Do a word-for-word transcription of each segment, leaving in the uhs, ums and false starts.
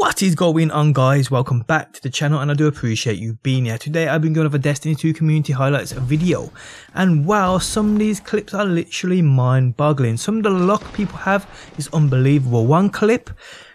What is going on, guys? Welcome back to the channel, and I do appreciate you being here. Today I've been going over Destiny two community highlights video, and wow, some of these clips are literally mind-boggling. Some of the luck people have is unbelievable. One clip,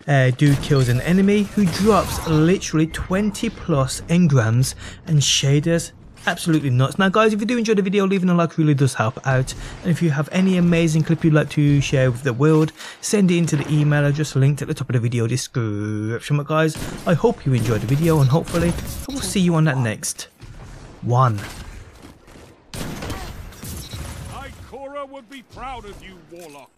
uh, dude kills an enemy who drops literally twenty plus engrams and shaders. Absolutely nuts. Now guys, if you do enjoy the video, leaving a like really does help out, and if you have any amazing clip you'd like to share with the world, send it into the email address linked at the top of the video description. But guys, I hope you enjoyed the video, and hopefully I will see you on that next one. Ikora would be proud of you, Warlock.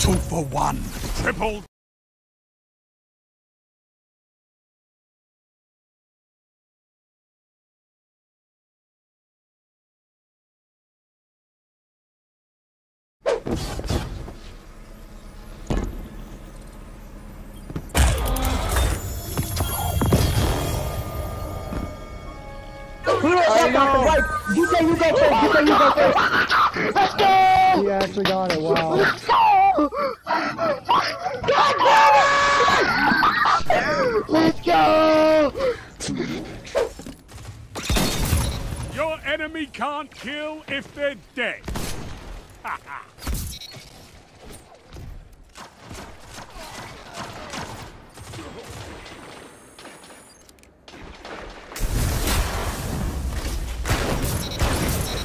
Two for one. Triple. You say you go first. You say you go first. Let's go. He actually got it. Wow. God damn it! Let's go! Your enemy can't kill if they're dead.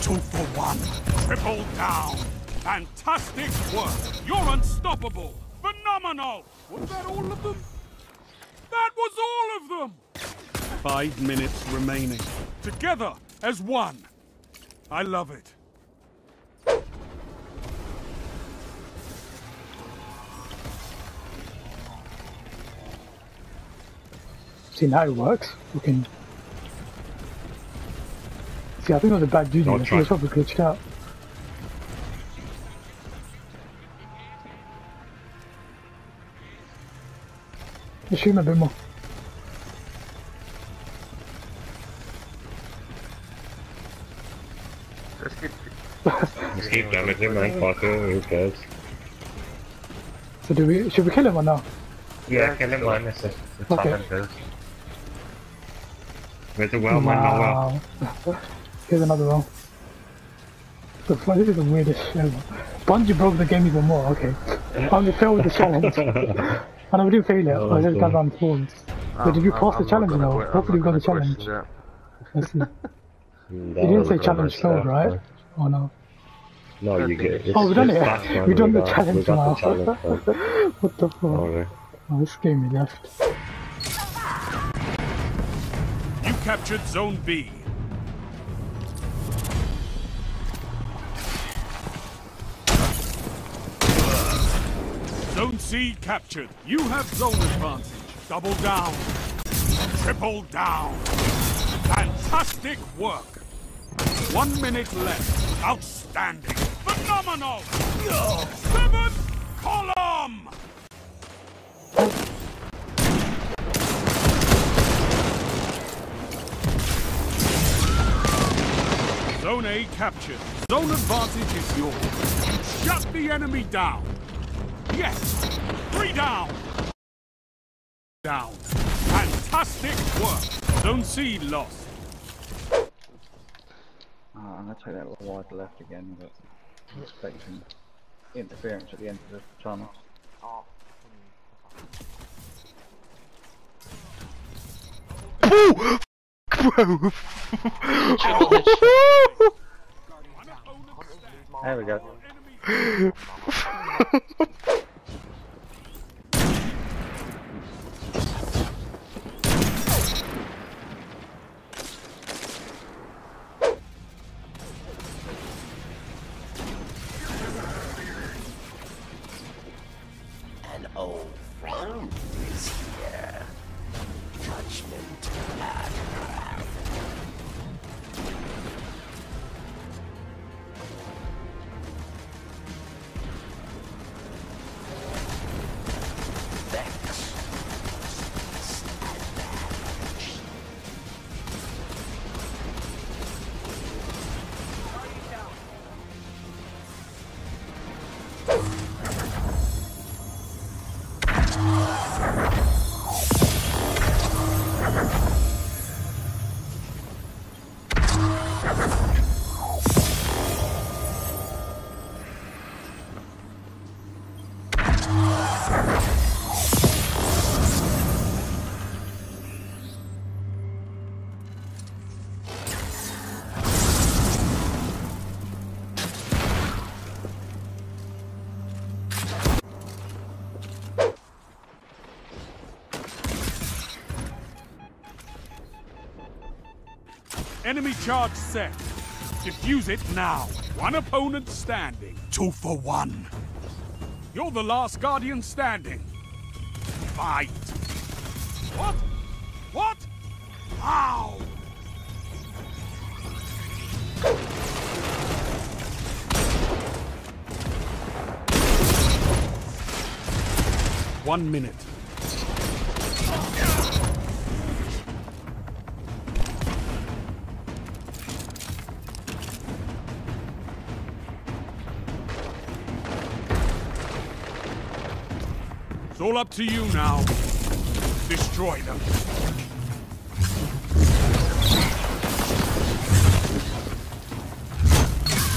Two for one. Triple down. Fantastic work! You're unstoppable! Phenomenal! Was that all of them? That was all of them! Five minutes remaining. Together as one. I love it. See, now it works. We can... See, I think it was a bad dude. I think it was probably glitched out. Assume a bit more. Just keep damaging man, Parker, who cares? So do we, should we kill him or no? Yeah, kill him one, it's a challenge. There's a well, man, wow. Not well. Here's another well. The flood is the weirdest show. Bungie broke the game even more, okay. I'm gonna fail with the challenge. And I would do failure, oh, I just got around forms. But did you pass I'm the challenge now? Hopefully you got the challenge. That. Let's see. You didn't say challenge failed, right? Or no? No, you get it. It's, oh, we've done it! We've done the challenge now. The challenge, what the fuck? Oh, no. Oh, this game is left. You captured Zone B. Zone C captured. You have zone advantage. Double down. Triple down. Fantastic work. One minute left. Outstanding. Phenomenal. Seventh column. Zone A captured. Zone advantage is yours. You shut the enemy down. Yes! Three down! Down. Fantastic work! Zone C lost. Oh, I'm going to take that little wide left again, but I'm expecting interference at the end of the tunnel. Oh! Bro! There we go. Enemy charge set. Defuse it now. One opponent standing. Two for one. You're the last Guardian standing. Fight. What? What? How? One minute. It's all up to you now. Destroy them.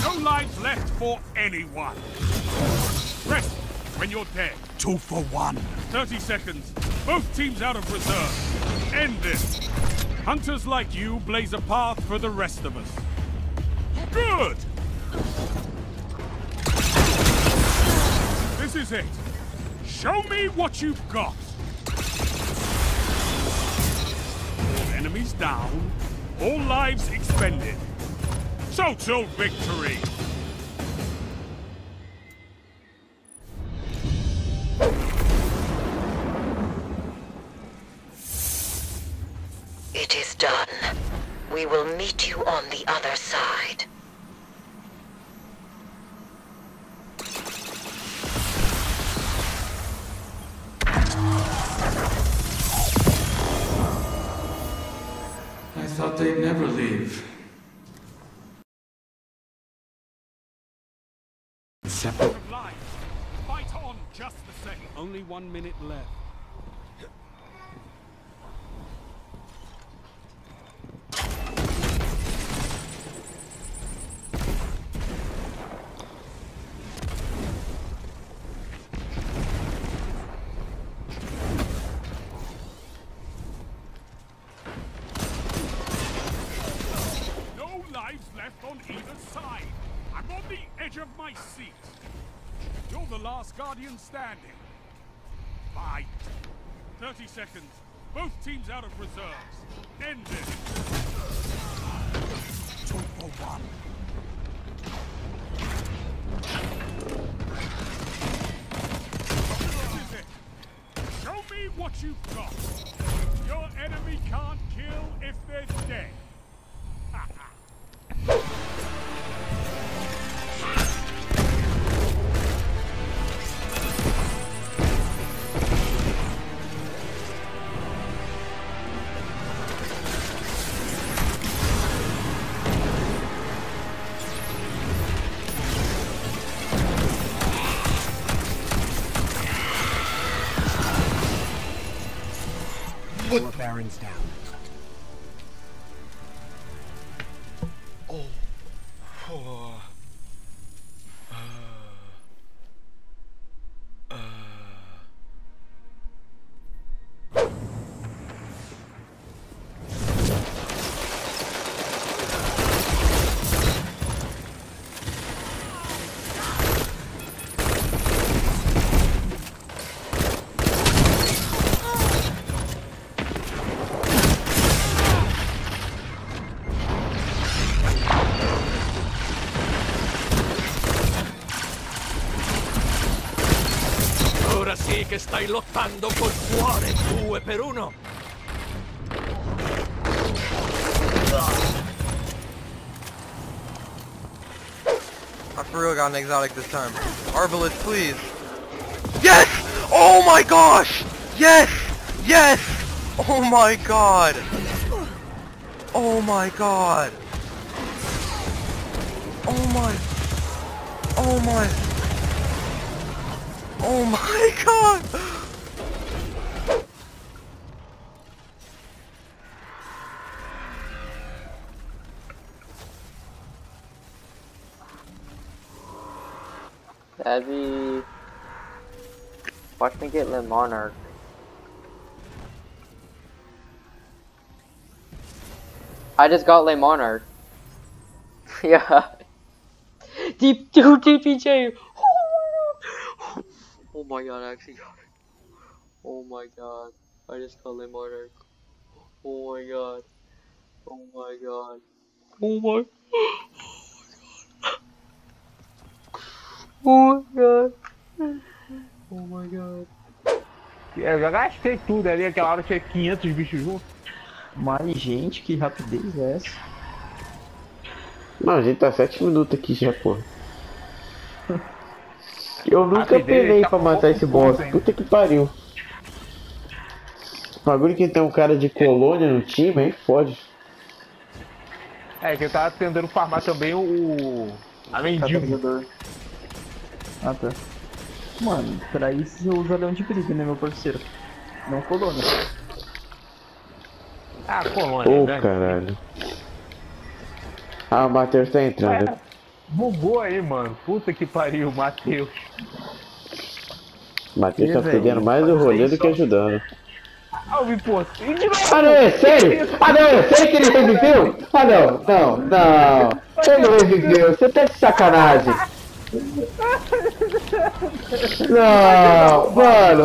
No life left for anyone. Rest when you're dead. Two for one. thirty seconds. Both teams out of reserve. End this. Hunters like you blaze a path for the rest of us. Good! This is it. Show me what you've got. All enemies down. All lives expended. Total victory! It is done. We will meet you on the other side. I thought they'd never leave. Separate lives. Fight on just the same. Only one minute left. Guardian standing. Fight. thirty seconds. Both teams out of reserves. End this. Two for one. This is it. Show me what you've got. Your enemy can't kill if they're dead. Barons down. Oh. Oh. Uh. Uh. Che stai lottando col cuore, due per uno. I for real got an exotic this time. Arbalest, please. Yes! Oh my gosh! Yes! Yes! Oh my god! Oh my god! Oh my! Oh my! Oh my god! That'd be... Watch me get Le Monarque. I just got Le Monarque. Yeah. Deep two D P J! Oh my god, I actually got it. Oh my god. I just called him order. Oh my god. Oh my god. Oh my. Oh my god. Oh my god. Eu já gastei tudo ali, aquela hora tinha quinhentos bichos juntos. Mas gente, que rapidez é essa? Mano, a gente tá sete minutos aqui já, porra. Eu nunca penei pra matar esse boss, puta que pariu. O bagulho que tem um cara de colônia no time, hein? Fode. É, que eu tava tentando farmar também o... a mendigo. Ah, tá. Mano, pra isso eu uso leão de briga, né, meu parceiro? Não colônia. Ah, colônia, oh, né? Ô, caralho. Ah, o Matheus tá entrando. É, bugou aí, mano. Puta que pariu, Matheus. Matheus tá perdendo mais o rolê do que ajudando. Ah, me importei. Ah, não, é sério? Ah, não, é sério que ele reviveu? Ah, não, não, não. Ele não reviveu, você tá de sacanagem. Não, mano.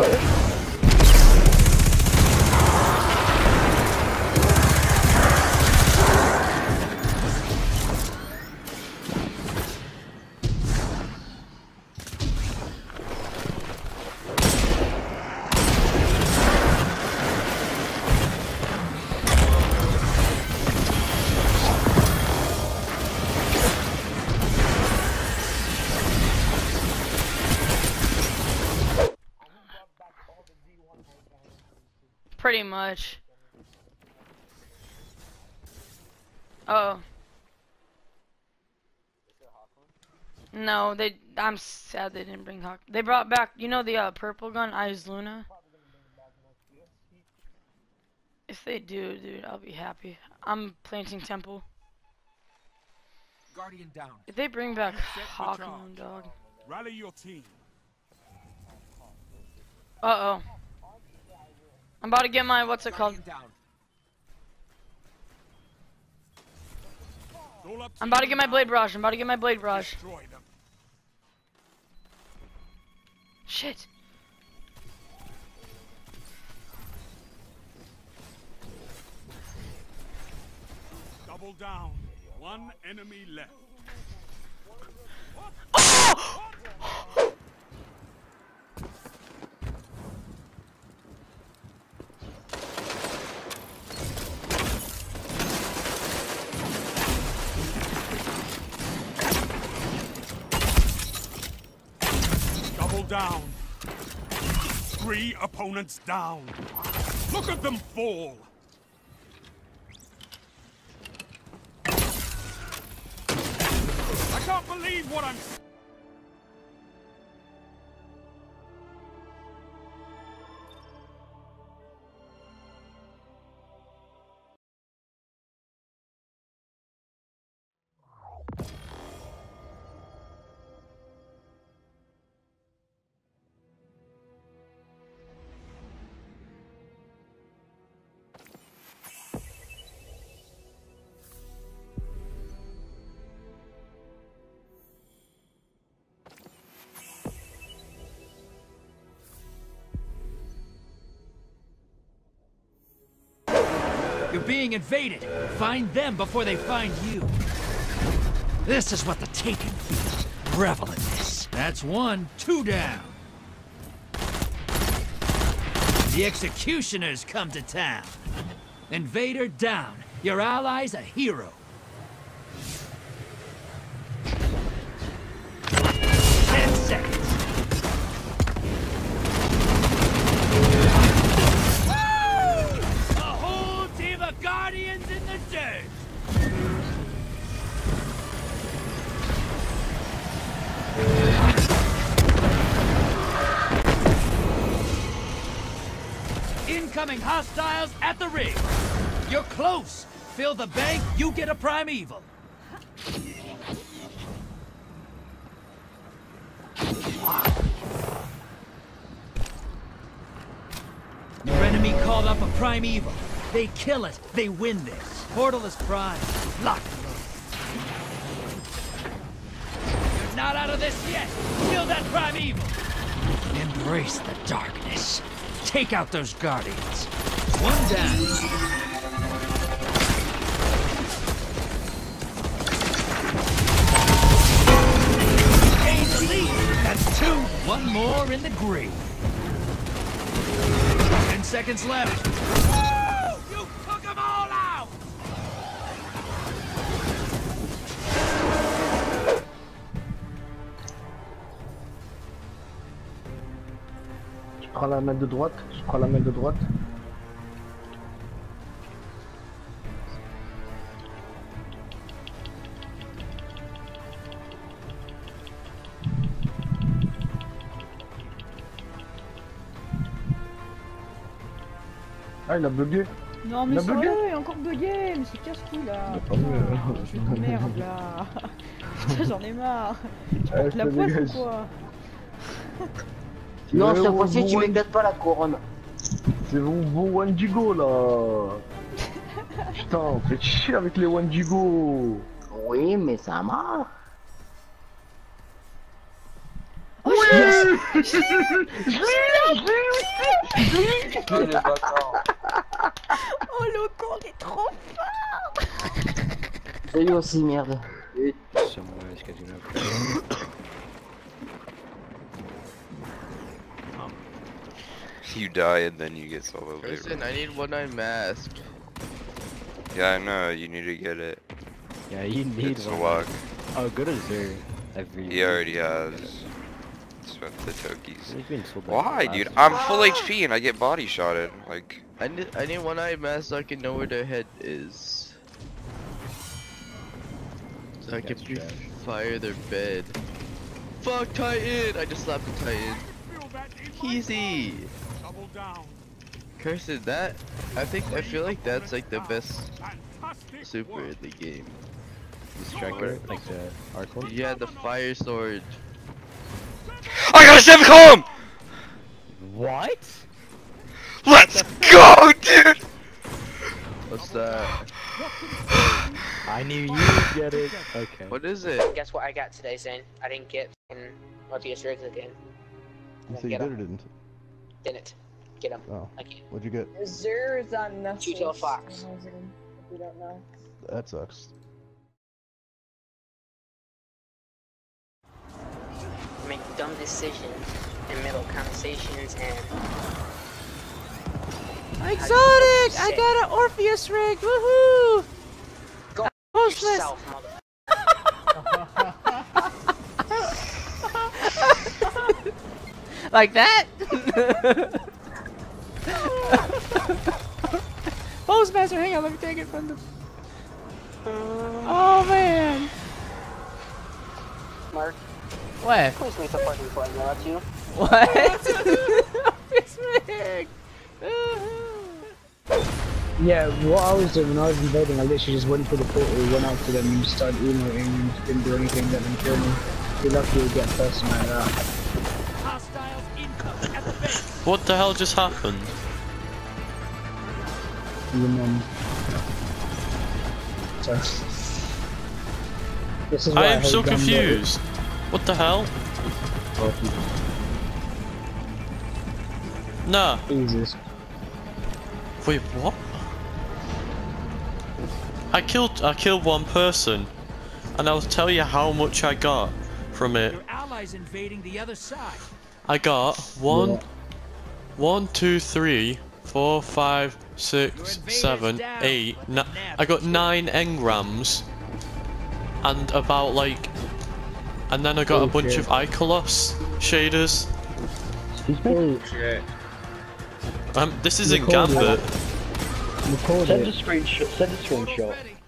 Pretty much. Uh oh. No, they. I'm sad they didn't bring Hawk. They brought back. You know the uh, purple gun. I use Luna. If they do, dude, I'll be happy. I'm planting temple. Guardian down. If they bring back Hawkmoon, dog. Rally your team. Uh oh. I'm about to get my, what's it called? I'm about to get my blade brush, I'm about to get my blade brush. Shit. Double down. One enemy left. Oh! Down. Three opponents down. Look at them fall. I can't believe what I'm seeing. You're being invaded. Find them before they find you. This is what the Taken feel. Revel in this. That's one, two down. The Executioners come to town. Invader down. Your ally's a hero. Ten seconds. Guardians in the dirt! Incoming hostiles at the rig! You're close! Fill the bank, you get a primeval! Your enemy called up a primeval. They kill it, they win this. Portal is prime. Lock and load. You're not out of this yet. Kill that primeval. Embrace the darkness. Take out those guardians. One down. You're in the green. Ten seconds left. Woo! You took them all out! Tu prends la main de droite, tu prends la main de droite. Ah, il a bugué. Non mais sérieux, il est encore bugué. Mais c'est casse-couille là. Putain, je suis de merde là. Putain, j'en ai marre. Tu portes eh, la poisse ou quoi? Non, cette fois-ci tu m'éclates pas la couronne. C'est mon beau Wendigo là. Putain, on fait chier avec les Wendigo. Oui, mais ça marche. Oh, oui, je l'ai, je l'ai, je l'ai. Oh le con, t'es trop fort. Et lui aussi, merde. Et... You die and then you get solo later. Kristen, I need one eye mask. Yeah, I know, you need to get it. Yeah, you need it's one. It's a lock. Oh, good as there. Every he already has. The Tokis. So why, dude? I'm ah! full H P and I get body shotted. Like, I need, I need one eye mask so I can know where their head is. So I can fire their bed. Fuck Titan! I just slapped the Titan. Easy. Kirsten, that I think I feel like that's like the best super in the game. The striker, like the arc. Yeah, the fire sword. I got a seven column! What? Let's go, dude! What's that? I knew you would get it. Okay. What is it? Guess what I got today, Zane? I didn't get fucking Orpheus rig again. You said you did or didn't? Didn't. Get him. Oh. I can't. What'd you get? Reserves on nothing. Two-tail fox. We don't know. That sucks. Make dumb decisions in middle conversations and... Exotic! I got an Orpheus rig! Woohoo! Go Postless. Yourself, mother... Like that? Postmaster, hang on, let me take it from the... Oh man! Mark. What? Please make a fucking play, not you. What? Yeah, what I was doing when I was invading, I literally just went for the portal, went out to them and started emoting and didn't do anything that didn't kill me. You're lucky to get a person like that. What the hell just happened? Your mum. Sorry. This is I am I so confused. Gambit. What the hell? Oh. Nah. Jesus. Wait, what? I killed I killed one person, and I'll tell you how much I got from it. Your allies invading the other side. I got one, yeah. one, two, three, four, five, six, seven, eight, nine. I got nine engrams, and about like. And then I got oh, a bunch shit. of Ikolos shaders. Oh shit. Um, this is in Gambit. Send a screenshot, send a screenshot.